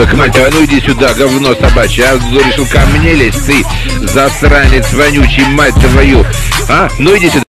ублюдок, мать твою, ну иди сюда, говно собачье, а решил ко мне лезть, ты засранец вонючий, мать твою, а, ну иди сюда.